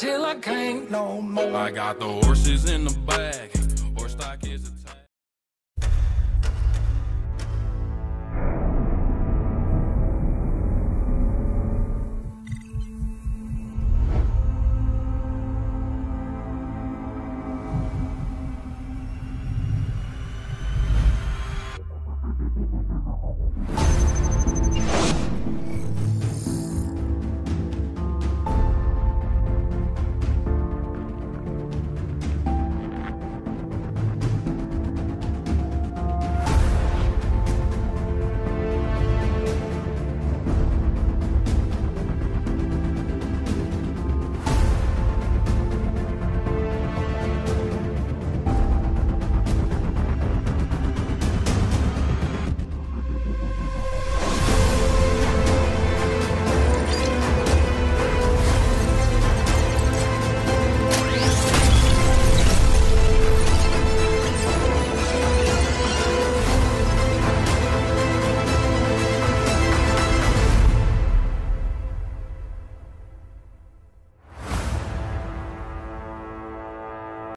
till I can't no more. I got the horses in the back.